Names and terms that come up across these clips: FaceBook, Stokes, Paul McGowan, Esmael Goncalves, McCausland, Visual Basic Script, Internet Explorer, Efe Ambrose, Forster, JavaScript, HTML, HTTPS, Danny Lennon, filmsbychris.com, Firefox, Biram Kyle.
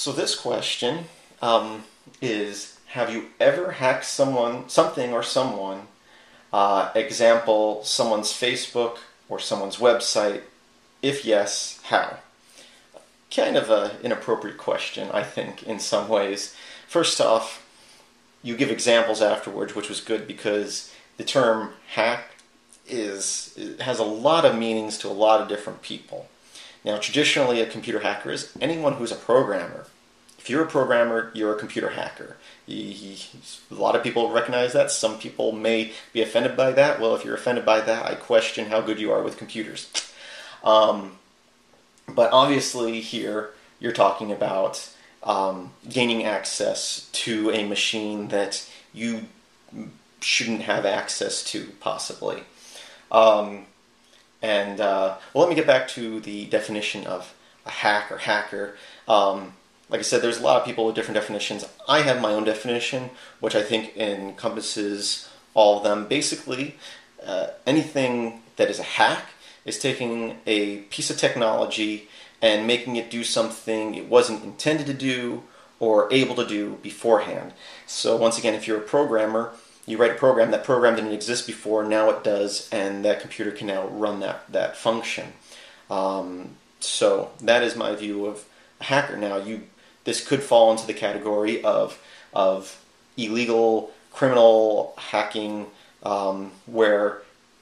So this question is, have you ever hacked someone? Example, someone's Facebook or someone's website. If yes, how? Kind of an inappropriate question, I think, in some ways. First off, you give examples afterwards, which was good because the term hack has a lot of meanings to a lot of different people. Now, traditionally, a computer hacker is anyone who's a programmer. If you're a programmer, you're a computer hacker. A lot of people recognize that. Some people may be offended by that. Well, if you're offended by that, I question how good you are with computers. But obviously here, you're talking about gaining access to a machine that you shouldn't have access to, possibly. Well, let me get back to the definition of a hack or hacker. Like I said, there's a lot of people with different definitions. I have my own definition, which I think encompasses all of them. Basically, anything that is a hack is taking a piece of technology and making it do something it wasn't intended to do or able to do beforehand. So once again, if you're a programmer, you write a program, that program didn't exist before, now it does, and that computer can now run that function. So that is my view of a hacker. Now, this could fall into the category of illegal criminal hacking, where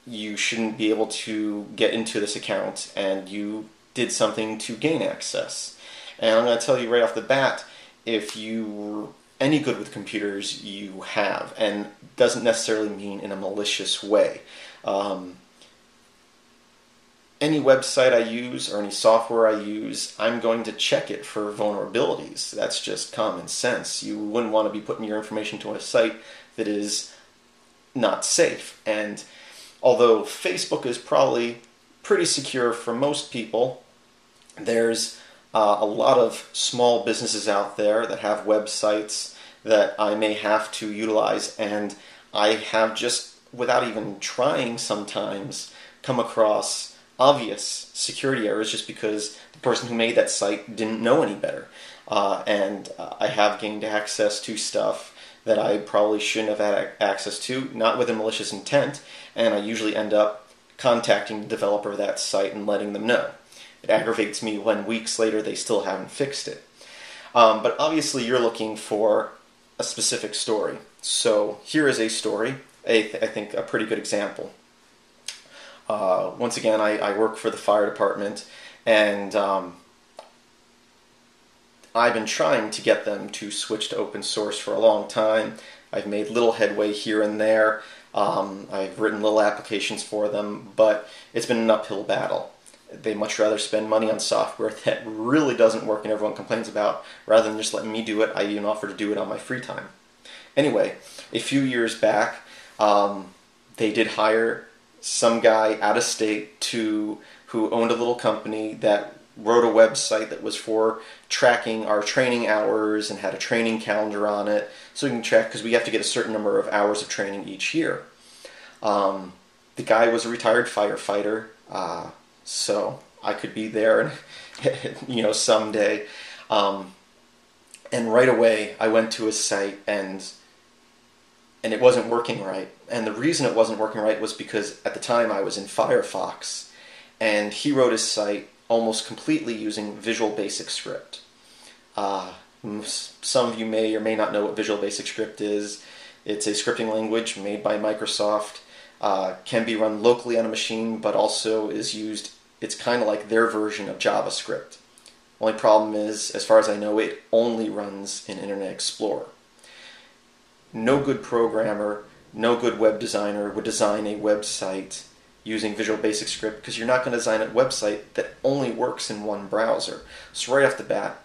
you shouldn't be able to get into this account and you did something to gain access. And I'm going to tell you right off the bat, if you were any good with computers, you have, and doesn't necessarily mean in a malicious way. Any website I use or any software I use, I'm going to check it for vulnerabilities. That's just common sense. You wouldn't want to be putting your information to a site that is not safe. And although Facebook is probably pretty secure for most people, there's a lot of small businesses out there that have websites that I may have to utilize, and I have just, without even trying sometimes, come across obvious security errors just because the person who made that site didn't know any better. I have gained access to stuff that I probably shouldn't have had access to, not with a malicious intent, and I usually end up contacting the developer of that site and letting them know. It aggravates me when weeks later they still haven't fixed it. But obviously you're looking for a specific story. So here is a story, I think a pretty good example. Once again, I work for the fire department, and I've been trying to get them to switch to open source for a long time. I've made little headway here and there. I've written little applications for them, but it's been an uphill battle. They much rather spend money on software that really doesn't work and everyone complains about, rather than just letting me do it. I even offer to do it on my free time. Anyway, a few years back, they did hire some guy out of state who owned a little company that wrote a website that was for tracking our training hours and had a training calendar on it, so we can track, because we have to get a certain number of hours of training each year. The guy was a retired firefighter, so I could be there, you know, someday. And right away, I went to his site, and it wasn't working right. And the reason it wasn't working right was because at the time I was in Firefox, and he wrote his site almost completely using Visual Basic Script. Some of you may or may not know what Visual Basic Script is. It's a scripting language made by Microsoft, can be run locally on a machine, but also is used, it's kind of like their version of JavaScript. Only problem is, as far as I know, it only runs in Internet Explorer. No good programmer, no good web designer would design a website using Visual Basic Script, because you're not going to design a website that only works in one browser. So right off the bat,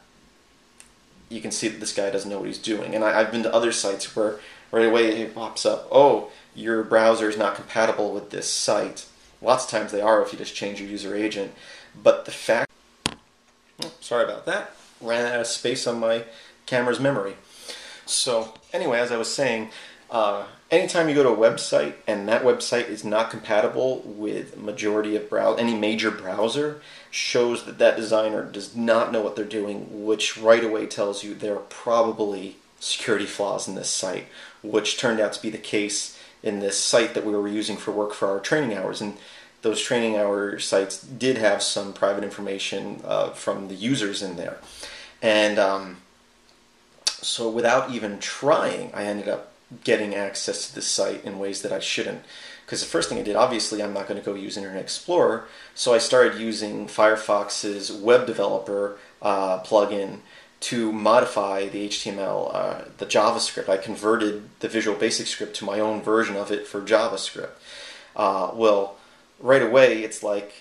you can see that this guy doesn't know what he's doing. And I've been to other sites where right away it pops up, oh, your browser is not compatible with this site. Lots of times they are if you just change your user agent. But the fact... Oh, sorry about that. Ran out of space on my camera's memory. So anyway, as I was saying, Anytime you go to a website and that website is not compatible with majority of any major browser, shows that that designer does not know what they're doing, which right away tells you there are probably security flaws in this site, which turned out to be the case in this site that we were using for work for our training hours. And those training hour sites did have some private information from the users in there. And so without even trying, I ended up getting access to this site in ways that I shouldn't. Because the first thing I did, obviously I'm not going to go use Internet Explorer, so I started using Firefox's web developer plugin to modify the HTML, the JavaScript. I converted the Visual Basic Script to my own version of it for JavaScript. Well, right away it's like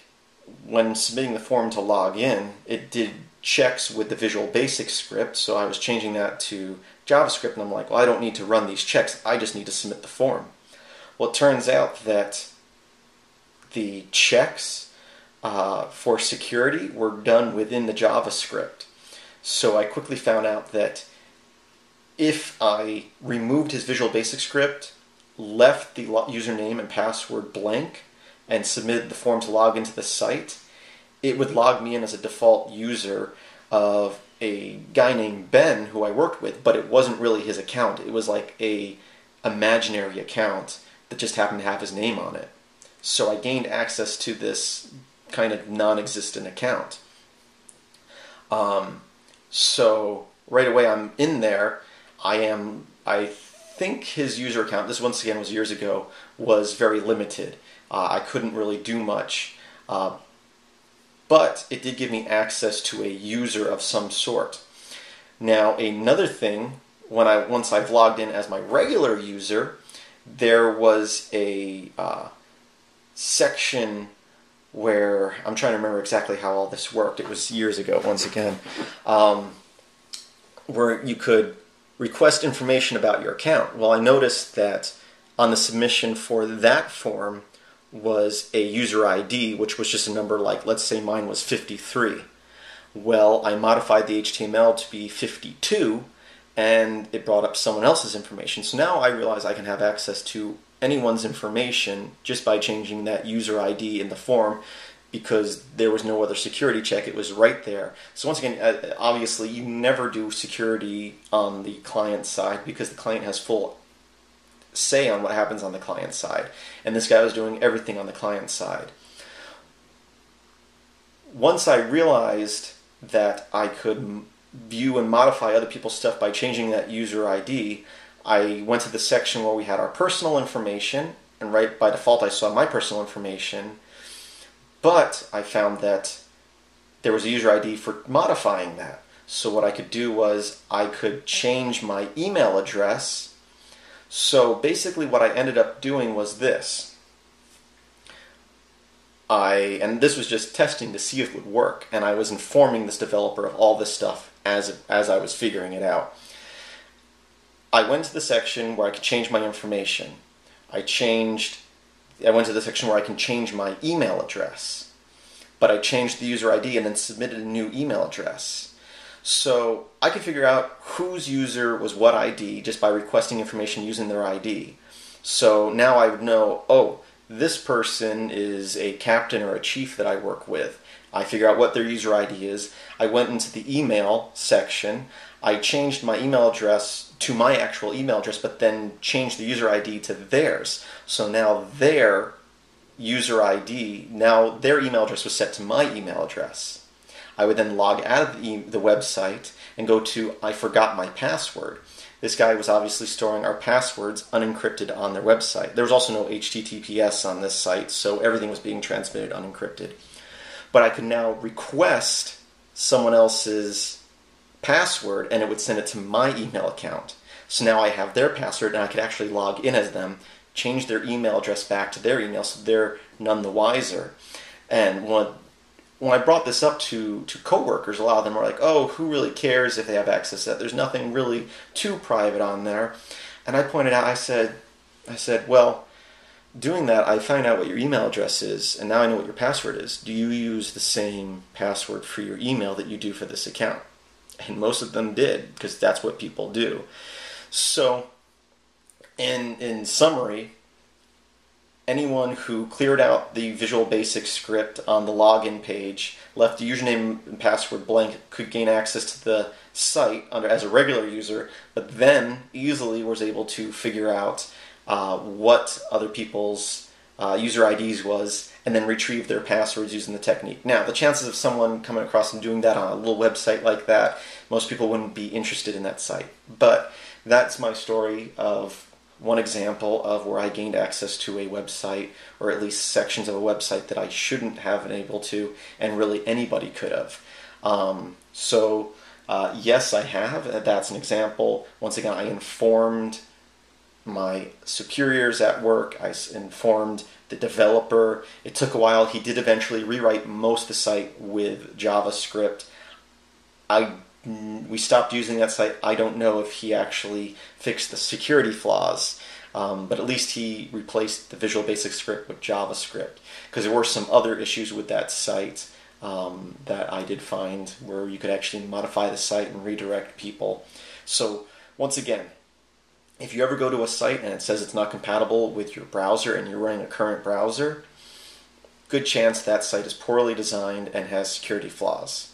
when submitting the form to log in, it did checks with the Visual Basic Script, so I was changing that to JavaScript, and I'm like, well, I don't need to run these checks, I just need to submit the form. Well, it turns out that the checks for security were done within the JavaScript. So I quickly found out that if I removed his Visual Basic Script, left the username and password blank, and submitted the form to log into the site, it would log me in as a default user of a guy named Ben who I worked with, but it wasn't really his account. It was like a imaginary account that just happened to have his name on it. So I gained access to this kind of non-existent account. So right away I'm in there. I think his user account, this once again was years ago, was very limited. I couldn't really do much. But it did give me access to a user of some sort. Now another thing, once I've logged in as my regular user, there was a section where, I'm trying to remember exactly how all this worked, it was years ago once again, where you could request information about your account. Well, I noticed that on the submission for that form was a user ID, which was just a number, like let's say mine was 53. Well, I modified the HTML to be 52 and it brought up someone else's information. So now I realize I can have access to anyone's information just by changing that user ID in the form, because there was no other security check, it was right there. So once again, obviously you never do security on the client side because the client has full say on what happens on the client side, and this guy was doing everything on the client side. Once I realized that I could view and modify other people's stuff by changing that user ID, I went to the section where we had our personal information, and right by default I saw my personal information, but I found that there was a user ID for modifying that. So what I could do was I could change my email address. So basically what I ended up doing was this. And this was just testing to see if it would work, and I was informing this developer of all this stuff as I was figuring it out. I went to the section where I could change my information. I went to the section where I can change my email address, but I changed the user ID and then submitted a new email address. So I could figure out whose user was what ID just by requesting information using their ID. So now I would know, oh, this person is a captain or a chief that I work with. I figure out what their user ID is. I went into the email section. I changed my email address to my actual email address, but then changed the user ID to theirs. So now their user ID, now their email address was set to my email address. I would then log out of the website and go to I forgot my password. This guy was obviously storing our passwords unencrypted on their website. There was also no HTTPS on this site, so everything was being transmitted unencrypted. But I could now request someone else's password and it would send it to my email account. So now I have their password and I could actually log in as them, change their email address back to their email so they're none the wiser. And when I brought this up to coworkers, a lot of them were like, oh, who really cares if they have access to that? There's nothing really too private on there. And I pointed out, I said, well, doing that, I find out what your email address is, and now I know what your password is. Do you use the same password for your email that you do for this account? And most of them did, because that's what people do. So in summary, anyone who cleared out the Visual Basic script on the login page, left the username and password blank, could gain access to the site as a regular user, but then easily was able to figure out what other people's user IDs was, and then retrieve their passwords using the technique. Now, the chances of someone coming across and doing that on a little website like that, most people wouldn't be interested in that site. But that's my story of one example of where I gained access to a website, or at least sections of a website that I shouldn't have been able to, and really anybody could have. Yes, I have. That's an example. Once again, I informed my superiors at work. I informed the developer. It took a while. He did eventually rewrite most of the site with JavaScript. We stopped using that site. I don't know if he actually fixed the security flaws, but at least he replaced the Visual Basic script with JavaScript, because there were some other issues with that site that I did find, where you could actually modify the site and redirect people. So once again, if you ever go to a site and it says it's not compatible with your browser and you're running a current browser, good chance that site is poorly designed and has security flaws.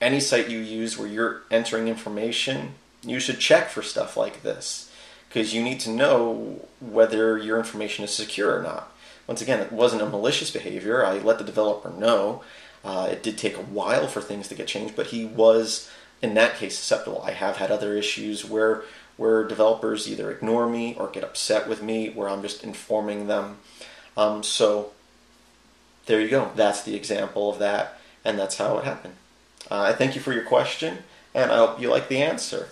Any site you use where you're entering information, you should check for stuff like this, because you need to know whether your information is secure or not. Once again, it wasn't a malicious behavior. I let the developer know. It did take a while for things to get changed, but he was, in that case, susceptible. I have had other issues where developers either ignore me or get upset with me, where I'm just informing them. So there you go. That's the example of that, and that's how it happened. I thank you for your question, and I hope you like the answer.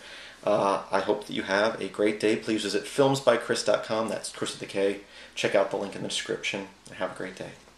I hope that you have a great day. Please visit filmsbychris.com. That's Chris with a K. Check out the link in the description, and have a great day.